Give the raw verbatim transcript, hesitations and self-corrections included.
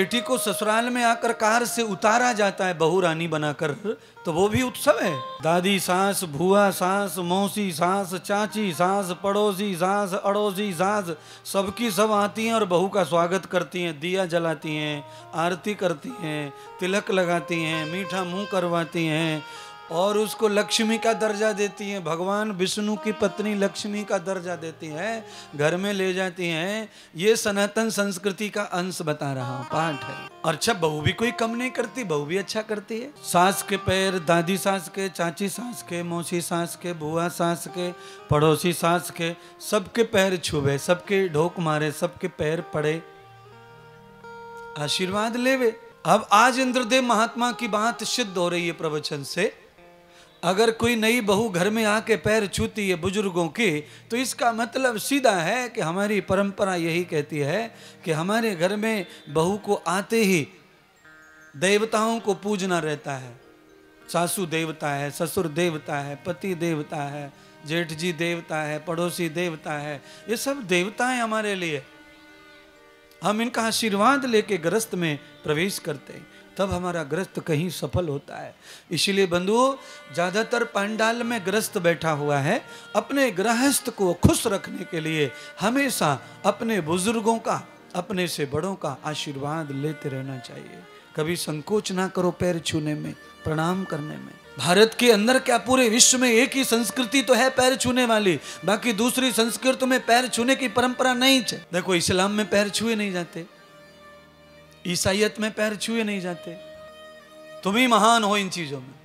बेटी को ससुराल में आकर कार से उतारा जाता है बहू रानी बनाकर, तो वो भी उत्सव है। दादी सास, भुआ सास, मौसी सास, चाची सास, पड़ोसी सास, अड़ोसी सास, सबकी सब आती हैं और बहू का स्वागत करती हैं, दिया जलाती हैं, आरती करती हैं, तिलक लगाती हैं, मीठा मुंह करवाती हैं और उसको लक्ष्मी का दर्जा देती हैं। भगवान विष्णु की पत्नी लक्ष्मी का दर्जा देती हैं, घर में ले जाती हैं। ये सनातन संस्कृति का अंश बता रहा हूँ, पाठ है। और अच्छा, बहू भी कोई कम नहीं करती, बहू भी अच्छा करती है। सास के पैर, दादी सास के, चाची सास के, मौसी सास के, बुआ सास के, पड़ोसी सास के, सबके पैर छुवे, सबके ढोक मारे, सबके पैर पड़े, आशीर्वाद लेवे। अब आज इंद्रदेव महात्मा की बात सिद्ध हो रही है प्रवचन से। अगर कोई नई बहू घर में आके पैर छूती है बुजुर्गों के, तो इसका मतलब सीधा है कि हमारी परंपरा यही कहती है कि हमारे घर में बहू को आते ही देवताओं को पूजना रहता है। सासू देवता है, ससुर देवता है, पति देवता है, जेठ जी देवता है, पड़ोसी देवता है, ये सब देवता है हमारे लिए। हम इनका आशीर्वाद लेके गृहस्थ में प्रवेश करते हैं, तब हमारा गृहस्थ कहीं सफल होता है। इसीलिए बंधुओं, ज़्यादातर पंडाल में गृहस्थ बैठा हुआ है। अपने गृहस्थ को खुश रखने के लिए हमेशा अपने बुजुर्गों का, अपने से बड़ों का आशीर्वाद लेते रहना चाहिए। कभी संकोच ना करो पैर छूने में, प्रणाम करने में। भारत के अंदर क्या पूरे विश्व में एक ही संस्कृति तो है पैर छूने वाली, बाकी दूसरी संस्कृति में पैर छूने की परंपरा नहीं है। देखो, इस्लाम में पैर छुए नहीं जाते, ईसाईयत में पैर छुए नहीं जाते। तुम ही महान हो इन चीजों में।